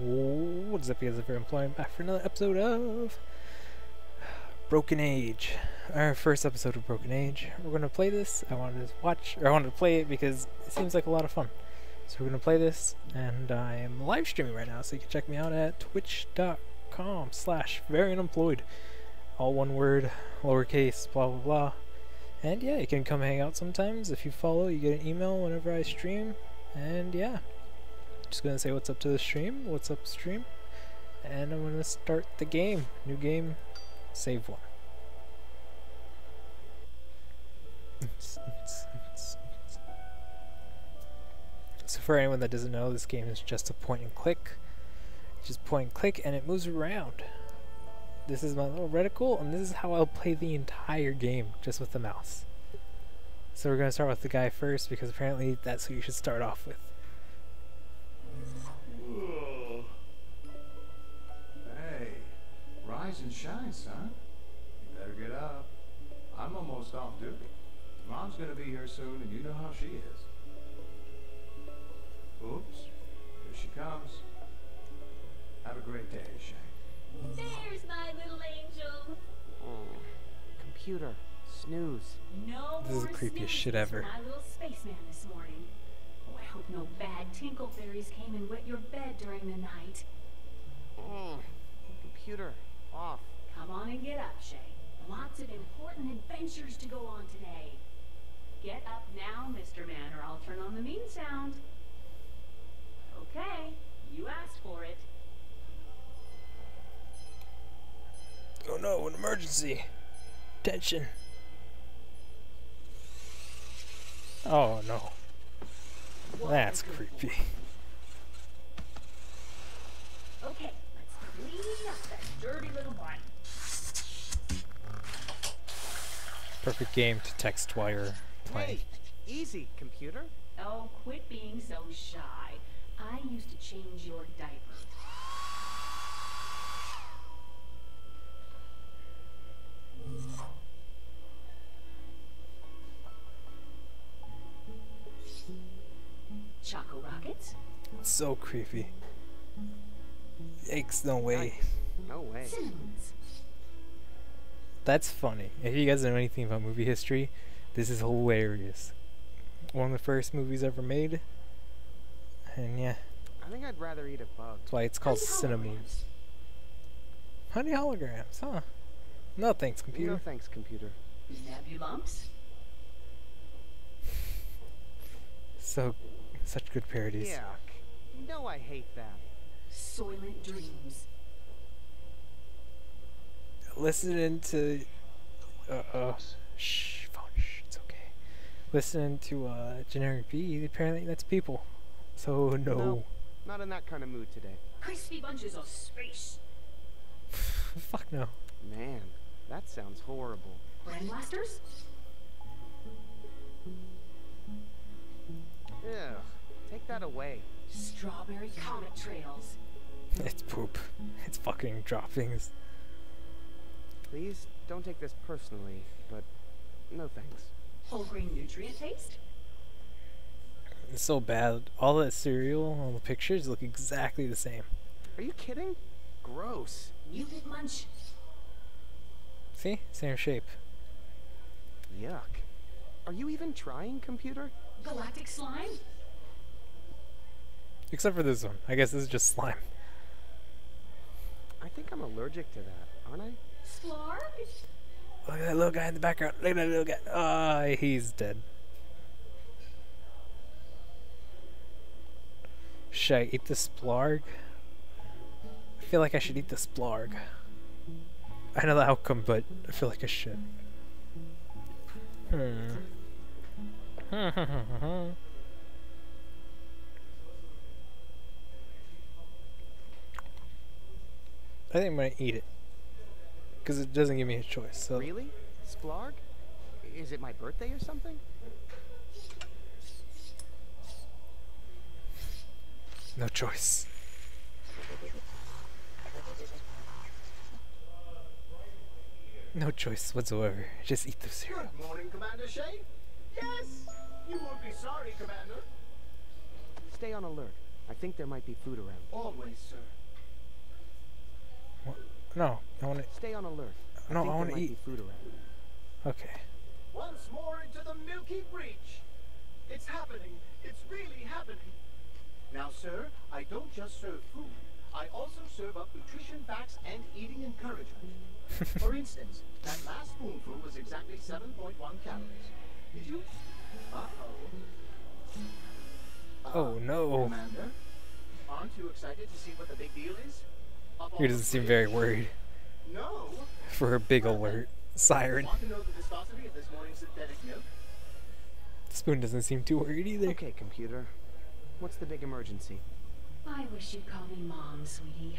What's up, you guys? If you're employed, back for another episode of Broken Age. Our first episode of Broken Age. We're gonna play this. I wanted to play it because it seems like a lot of fun. So we're gonna play this, and I am live streaming right now, so you can check me out at twitch.com/VeryUnemployed. All one word, lowercase, blah blah blah. And yeah, you can come hang out sometimes. If you follow, you get an email whenever I stream. And yeah, just gonna say what's up to the stream, what's up stream, and I'm gonna start the game. New game, save one. So for anyone that doesn't know, this game is just a point and click. Just point and click, and it moves around. This is my little reticle, and this is how I'll play the entire game, just with the mouse. So we're gonna start with the guy first, because apparently that's who you should start off with. Hey, rise and shine, son. You better get up. I'm almost off duty. Mom's gonna be here soon, and you know how she is. Oops, here she comes. Have a great day, Shay. There's my little angel. Oh, computer, snooze. No, this is the creepiest shit ever. My little spaceman this morning. Oh, I hope no bad tinkleberries came and wet your bed during the night. Oh, computer, off. Come on and get up, Shay. Lots of important adventures to go on today. Get up now, Mr. Man, or I'll turn on the mean sound. Okay, you asked for it. Oh no, an emergency. Attention. Oh no. That's creepy. Okay, let's clean up that dirty little body. Perfect game to text while you're playing. Hey, easy, computer. Oh, quit being so shy. I used to change your diaper. Choco rockets? So creepy. Yikes, no way. No way. That's funny. If you guys know anything about movie history, this is hilarious. One of the first movies ever made. And yeah. I think I'd rather eat a bug. That's why it's called Cinemas. Honey holograms, huh? No thanks, computer. No thanks, computer. Nebulumps? So, such good parodies. Yeah. No, I hate that. Soylent Dreams. Listening to... Shh, phone, shh, it's okay. Listening to, generic B, apparently that's people. So, no. Not in that kind of mood today. Crispy bunches of space. Fuck no. Man, that sounds horrible. Brandblasters? Ugh, take that away. Strawberry comet trails. It's poop. It's fucking droppings. Please don't take this personally, but no thanks. Whole grain nutrient taste? It's so bad. All that cereal, all the pictures look exactly the same. Are you kidding? Gross. Mutant munch. See? Same shape. Yuck. Are you even trying, computer? Galactic slime? Except for this one. I guess this is just slime. I think I'm allergic to that, aren't I? Splarg? Look at that little guy in the background. Look at that little guy. He's dead. Should I eat the splarg? I feel like I should eat the splarg. I know the outcome, but I feel like I should. I think I'm gonna eat it. Because it doesn't give me a choice, so... Really? Splarg? Is it my birthday or something? No choice. No choice whatsoever. Just eat the cereal. Good morning, Commander Shay. Yes! You won't be sorry, Commander. Stay on alert. I think there might be food around. Always, sir. What? No, I want to stay on alert. No, I want to eat food around. Okay. Once more into the Milky Breach. It's happening. It's really happening. Now, sir, I don't just serve food. I also serve up nutrition facts and eating encouragement. For instance, that last spoonful was exactly 7.1 calories. Did you? Uh-oh. Oh, no. Commander, aren't you excited to see what the big deal is? He doesn't seem very worried. No. For a big alert siren. Want to know the viscosity of this morning's synthetic milk? Spoon doesn't seem too worried either. Okay, computer. What's the big emergency? I wish you'd call me Mom, sweetie.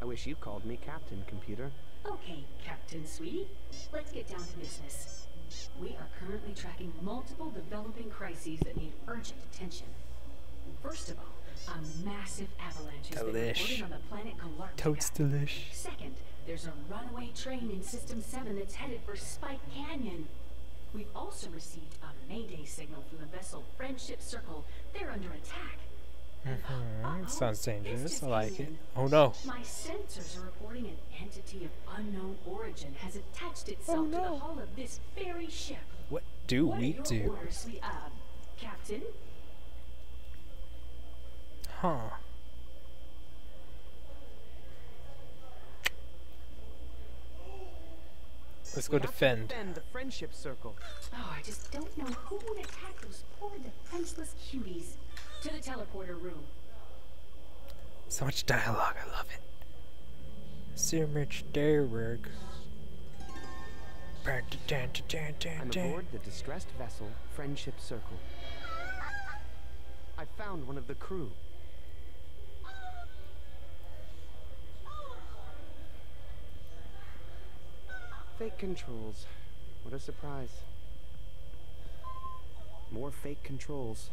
I wish you called me Captain, computer. Okay, Captain, sweetie. Let's get down to business. We are currently tracking multiple developing crises that need urgent attention. First of all, a massive avalanche has been reported on the planet Galactica. Totes delish. Second, there's a runaway train in System 7 that's headed for Spike Canyon. We've also received a Mayday signal from the vessel Friendship Circle. They're under attack. Mm-hmm. Sounds dangerous. I like it. Oh no. My sensors are reporting an entity of unknown origin has attached itself to the hull of this very ship. What do we do? Orders, Captain? Huh. Let's go defend. Defend the Friendship Circle. Oh, I just don't know who would attack those poor defenseless cuties. To the teleporter room. So much dialogue, I love it. So much dialogue. I'm aboard the distressed vessel, Friendship Circle. I found one of the crew. Fake controls. What a surprise. More fake controls.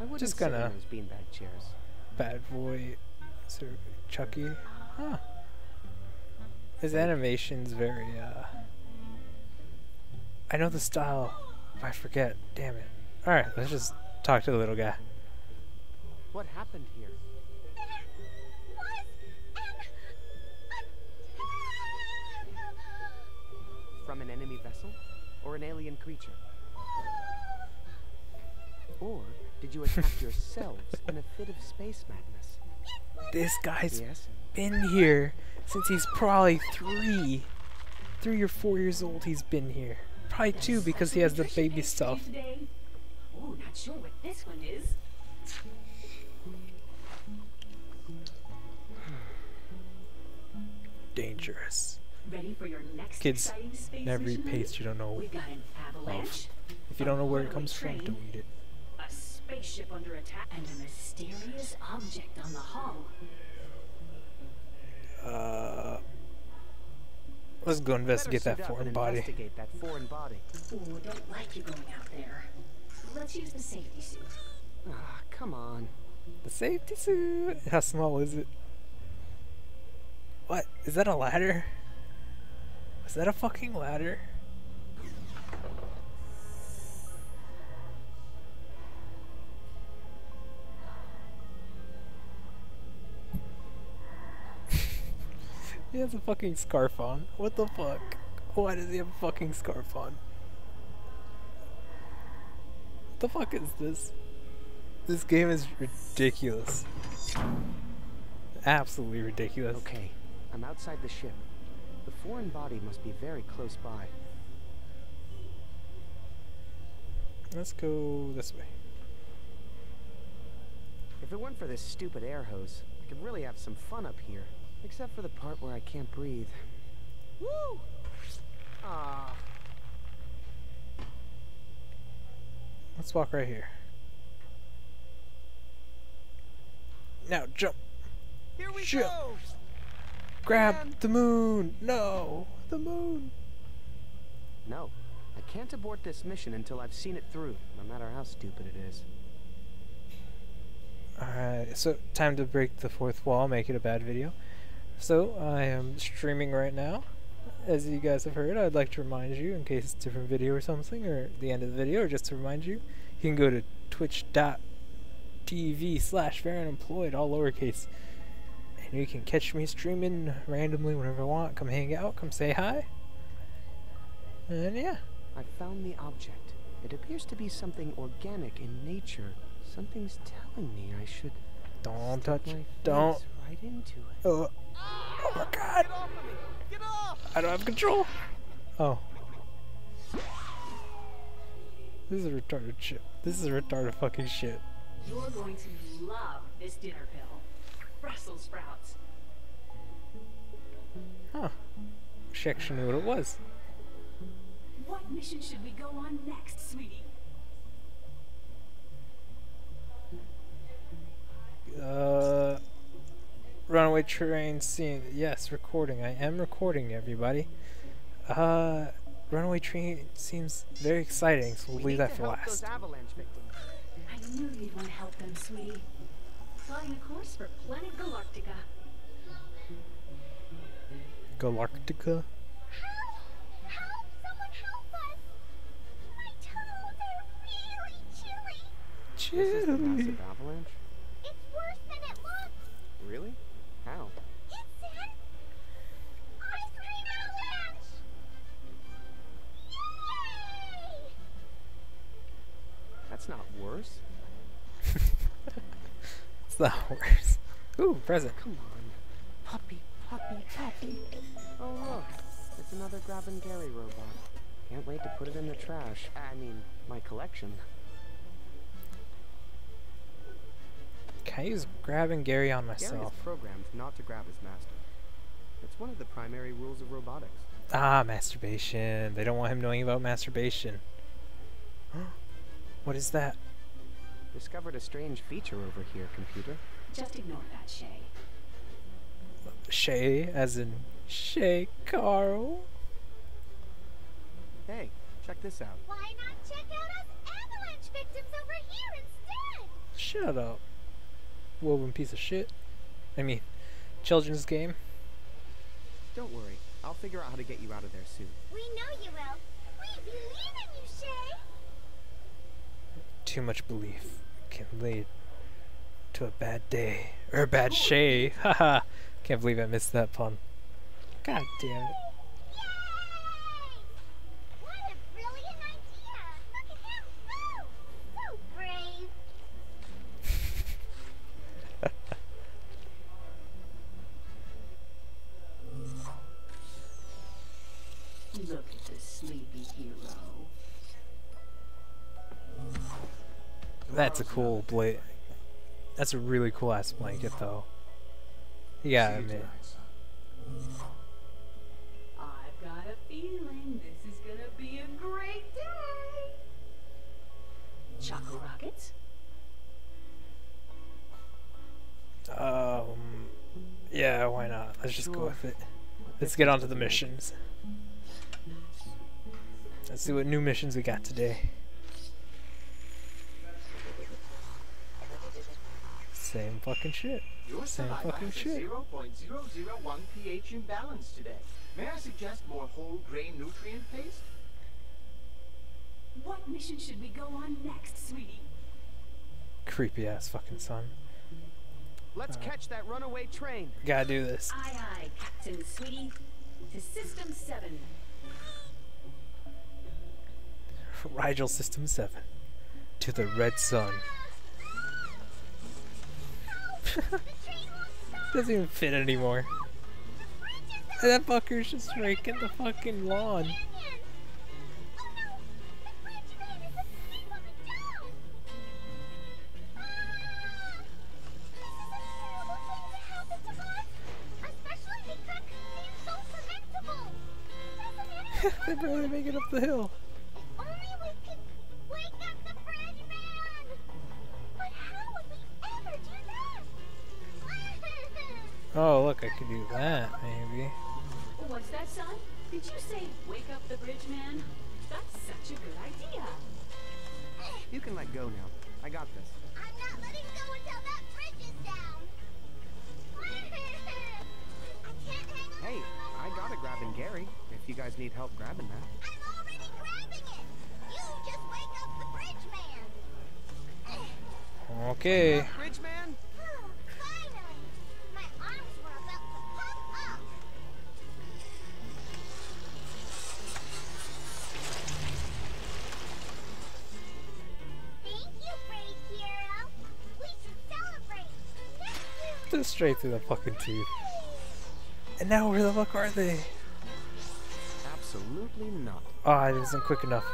I wouldn't just gonna those beanbag chairs. Bad boy, Sir Chucky. Huh. His animation's very. I know the style, but I forget. Damn it. All right, let's just talk to the little guy. What happened here? From an enemy vessel, or an alien creature, or. Did you attack yourselves in a fit of space madness? This guy's been here since he's probably three or four years old. He's been here. Probably two because he has the baby stuff. Oh, not sure what this one is. Dangerous. Ready for your next kids never eat paste you don't know. If you don't know where it comes from, don't eat it. Spaceship under attack and a mysterious object on the hull. Let's go investigate that foreign body. Ooh, don't like you going out there. Let's use the safety suit. Ah, come on. The safety suit. How small is it? What? Is that a ladder? Is that a fucking ladder? He has a fucking scarf on. What the fuck? Why does he have a fucking scarf on? What the fuck is this? This game is ridiculous. Absolutely ridiculous. Okay, I'm outside the ship. The foreign body must be very close by. Let's go this way. If it weren't for this stupid air hose, I could really have some fun up here. Except for the part where I can't breathe. Woo! Ah. Let's walk right here. Now jump. Here we go. Grab the moon. No, the moon. No, I can't abort this mission until I've seen it through, no matter how stupid it is. Alright, so time to break the fourth wall, make it a bad video. So, I am streaming right now. As you guys have heard, I'd like to remind you, in case it's a different video or something, or the end of the video, or just to remind you, You can go to twitch.tv/VeryUnemployed, all lowercase. And you can catch me streaming randomly whenever I want. Come hang out, come say hi. And yeah. I found the object. It appears to be something organic in nature. Something's telling me I should. Don't touch. Don't. Right into it. Oh my God! Get off of me. Get off. I don't have control. Oh. This is a retarded shit. This is a retarded fucking shit. You're going to love this dinner pill. Brussels sprouts. Huh. Wish I actually knew what it was. What mission should we go on next, sweetie? Runaway train scene. Yes, recording. I am recording, everybody. Runaway train seems very exciting, so we'll leave that for last. I knew you'd want to help them, sweetie. Saw your course for planet Galactica. Galactica? Help! Someone help us! My toes are really chilly. This is a massive avalanche? It's worse than it looks. Really? How? It's an ice cream avalanche! Yay! That's not worse. It's not worse. Ooh, present. Come on. Puppy, puppy, puppy. Oh, look. It's another Grab and Gary robot. Can't wait to put it in the trash. I mean, my collection. Can I use Grab and Gary on myself? Gary is programmed not to grab his master. It's one of the primary rules of robotics. Ah, masturbation. They don't want him knowing about masturbation. What is that? Discovered a strange feature over here, computer. Just ignore that, Shay. Shay, as in Shay Carl. Hey, check this out. Why not check out us avalanche victims over here instead? Shut up. Woven piece of shit. I mean, children's game. Don't worry. I'll figure out how to get you out of there soon. We know you will. We believe in you, Shay. Too much belief can lead to a bad day. Or a bad Shay. Haha. Can't believe I missed that pun. God damn it. Yay! What a brilliant idea! Look at him go! So brave! Look at the sleepy hero. That's a cool blanket. That's a really cool ass blanket, though. Yeah, I mean. I've got a feeling this is gonna be a great day. Choco rockets? Yeah, why not? Let's just go with it. Let's get onto the missions. Let's see what new missions we got today. Same fucking shit. Your same fucking shit. 0.001 pH imbalance today. May I suggest more whole grain nutrient paste? What mission should we go on next, sweetie? Creepy ass fucking son. Let's catch that runaway train. Gotta do this. Aye aye, Captain Sweetie. To System 7. Rigel System 7. To the Red Sun. Doesn't even fit anymore. And that fucker's just raking the fucking lawn. They barely make it up the hill. Oh, look, I could do that, maybe. What's that, son? Did you say, wake up the bridge man? That's such a good idea. You can let go now. I got this. I'm not letting go until that bridge is down. I can't hang on. Hey, I got a grabbing Gary, if you guys need help grabbing that. I'm already grabbing it. You just wake up the bridge man. Okay. Straight through the fucking teeth. And now where the fuck are they? Absolutely not. Ah, it isn't quick enough.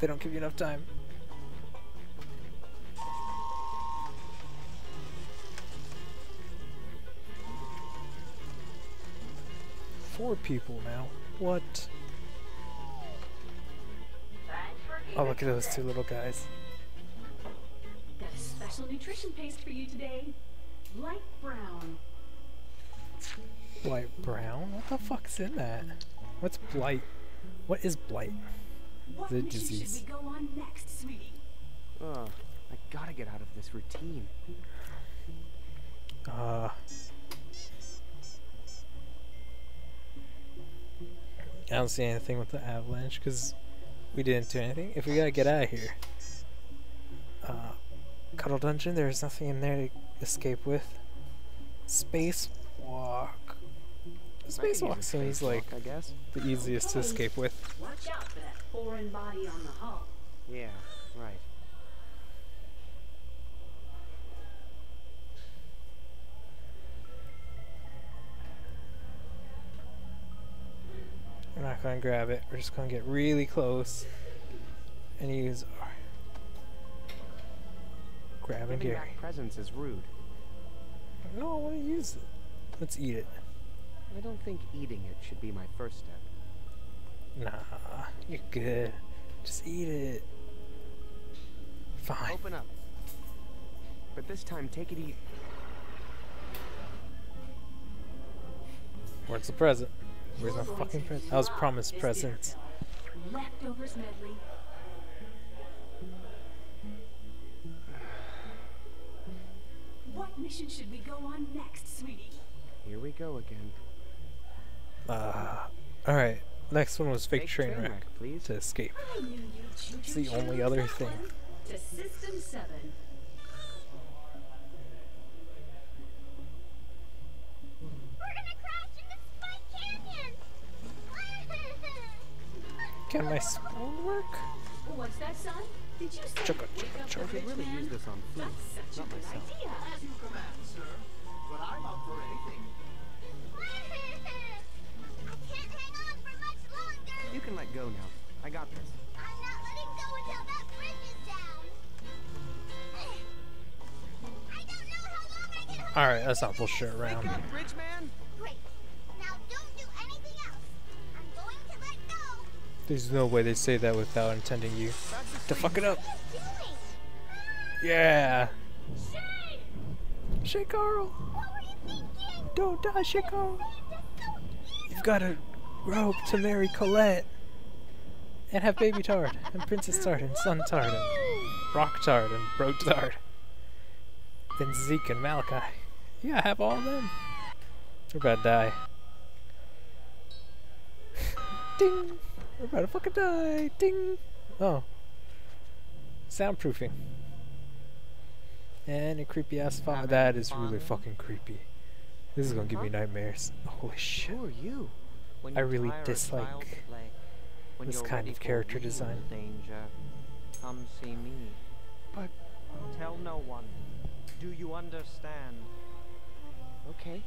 They don't give you enough time. Four people now. What? Oh, look at those two little guys. Got a special nutrition paste for you today. Light brown. Blight brown? What the fuck's in that? What's blight? What is blight? The disease. Should we go on next, sweetie? Oh, I gotta get out of this routine. I don't see anything with the avalanche because we didn't do anything. If we gotta get out of here. Cuddle dungeon. There's nothing in there to escape with. Spacewalk. Spacewalk seems like, I guess, the easiest to escape with. Watch out for that foreign body on the hull. Yeah, right. We're not gonna grab it. We're just gonna get really close and use our grabbing gear. That presence is rude. No, I want to use it. Let's eat it. I don't think eating it should be my first step. Nah, you're good. Just eat it. Fine. Open up. But this time, take it easy. Where's the present? Where's my fucking present? I was promised presents. Leftovers medley. What mission should we go on next, sweetie? Here we go again. Alright. Next one was fake train wreck, please. To escape. It's the only other thing. To System 7. We're gonna crash into Spike Canyon! Can my spoon work? What's that, son? Did you say I could really use this on food? That's such a good idea. As you command, sir. But I'm up for anything. I can't hang on for much longer. You can let go now. I got this. I'm not letting go until that bridge is down. I don't know how long I can hold. Alright, that's not bullshit around. Wake up, bridge man. Great. Now don't do anything else. I'm going to let go. There's no way they say that without intending you to fuck it up. Yeah. Shay Carl. What were you thinking? Don't die, Shay Carl. You've got a rope to marry Colette and have baby Tard and Princess Tard and Sun Tard and Rock Tard and Bro Tard. Then Zeke and Malachi. Yeah, have all of them. We're about to die. Ding. We're about to fucking die. Ding. Oh. Soundproofing. And a creepy ass fog. That is really fucking creepy. This is gonna give me nightmares. Holy shit. Who are you? I really dislike this kind of character design. Danger, come see me. But tell no one. Do you understand? Okay.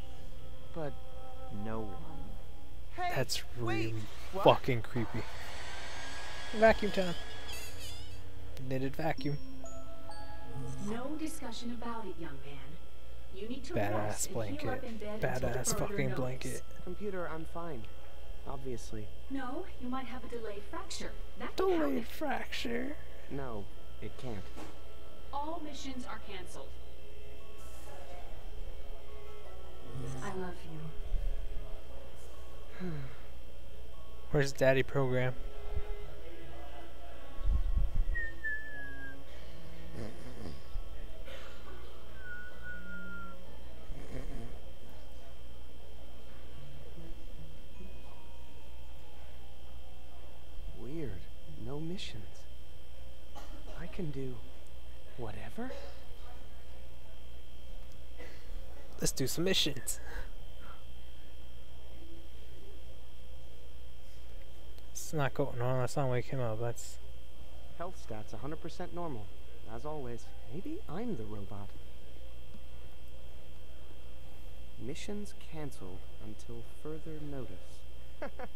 But no one. Hey, that's really fucking creepy. Vacuum time. Knitted vacuum. No discussion about it, young man. You need to badass blanket. Badass fucking blanket. Computer, I'm fine. Obviously. No, you might have a delayed fracture. That delayed fracture. No, it can't. All missions are canceled. I love you. Where's Daddy program? I can do whatever. Let's do some missions. It's not going on. That's not waking up. That's health stats 100% normal. As always, maybe I'm the robot. Missions cancelled until further notice.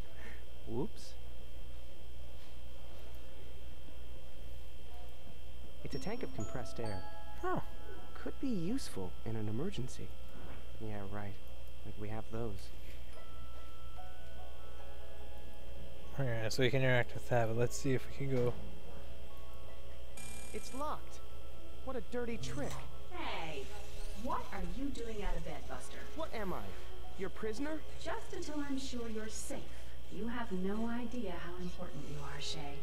Whoops. It's a tank of compressed air. Oh. Could be useful in an emergency. Yeah, right. Like we have those. Alright, so we can interact with that, but let's see if we can go. It's locked. What a dirty trick. Hey, what are you doing out of bed, Buster? What am I? Your prisoner? Just until I'm sure you're safe. You have no idea how important you are, Shay.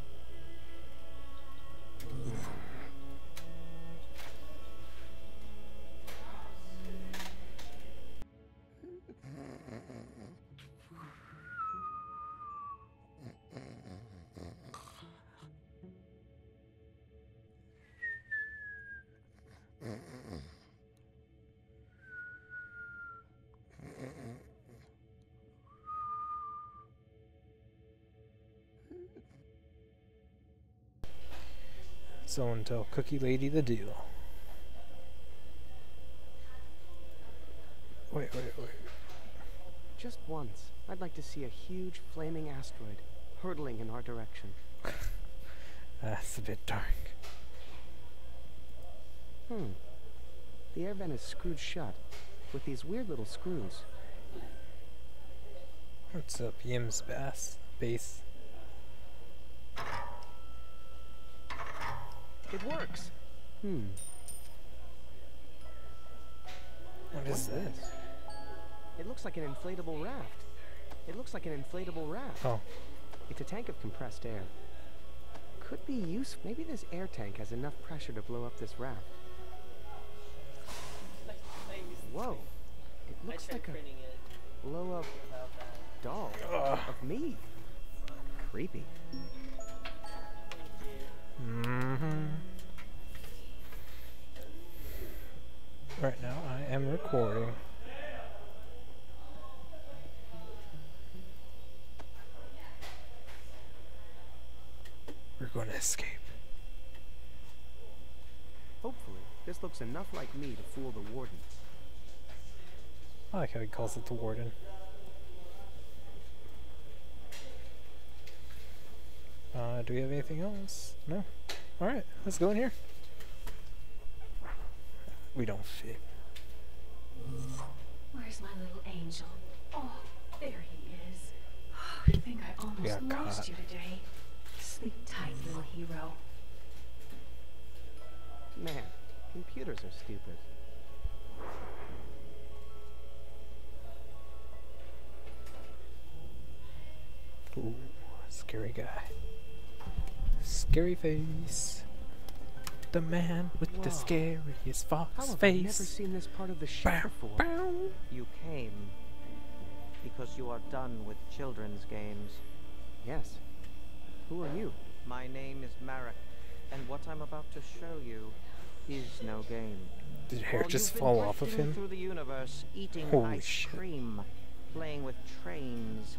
So until Cookie Lady the deal. Wait. Just once, I'd like to see a huge flaming asteroid hurtling in our direction. That's a bit dark. The air vent is screwed shut with these weird little screws. What's up, Yim's base? It works. What is this? It looks like an inflatable raft. Oh. It's a tank of compressed air. Could be useful. Maybe this air tank has enough pressure to blow up this raft. Whoa. It looks like a blow-up doll of me. Creepy. Right now I am recording. We're going to escape. Hopefully, this looks enough like me to fool the warden. I like how he calls it the warden. Do we have anything else? No? Alright, let's go in here. We don't fit. Where's my little angel? Oh, there he is. Oh, I think I almost lost you today. Sleep tight, little hero. Man, computers are stupid. Ooh, scary guy. Scary face. The man with the scariest fox face. How have I never seen this part of the show before? You came because you are done with children's games. Yes. Who are you? My name is Marek, and what I'm about to show you is no game. Did hair just fall off of him? Through the universe, eating ice cream, playing with trains.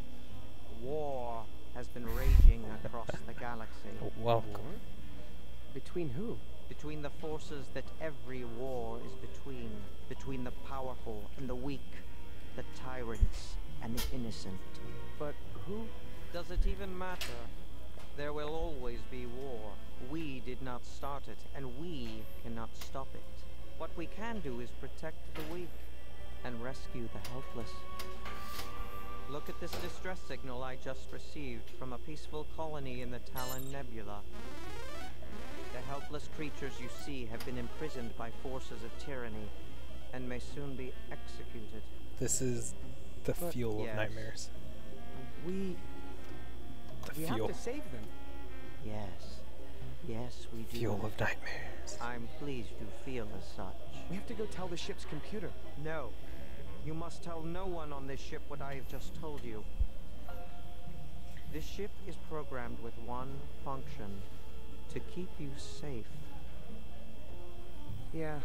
War has been raging across the galaxy. Welcome. War? Between who? Between the forces that every war is between. Between the powerful and the weak, the tyrants and the innocent. But who? Does it even matter? There will always be war. We did not start it, and we cannot stop it. What we can do is protect the weak and rescue the helpless. Look at this distress signal I just received from a peaceful colony in the Talon Nebula. The helpless creatures you see have been imprisoned by forces of tyranny and may soon be executed. This is the fuel of nightmares. We have to save them. Yes, we do. Fuel of nightmares. I'm pleased you feel as such. We have to go tell the ship's computer. No. You must tell no one on this ship what I have just told you. This ship is programmed with one function. To keep you safe. Yeah,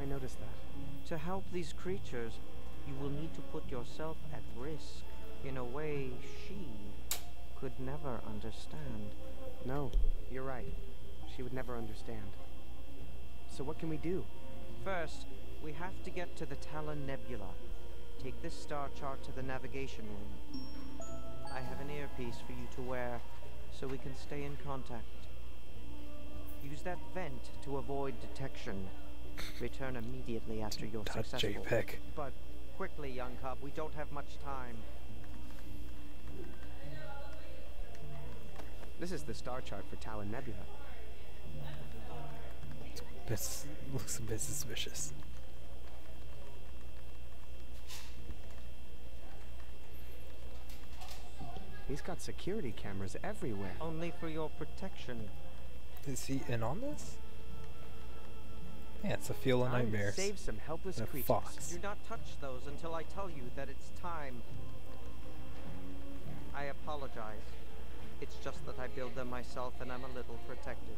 I noticed that. To help these creatures, you will need to put yourself at risk in a way she could never understand. No, you're right. She would never understand. So what can we do? First, we have to get to the Talon Nebula. Take this star chart to the navigation room. I have an earpiece for you to wear, so we can stay in contact. Use that vent to avoid detection. Return immediately after you're successful. JPEG. But quickly, young cub, we don't have much time. This is the star chart for Talon Nebula. This looks a bit suspicious. He's got security cameras everywhere. Only for your protection. Is he in on this? Yeah, it's a field of nightmares. Save some helpless creatures. Fox. Do not touch those until I tell you that it's time. I apologize. It's just that I build them myself and I'm a little protective.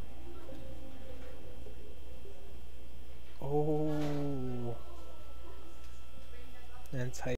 Oh. Anti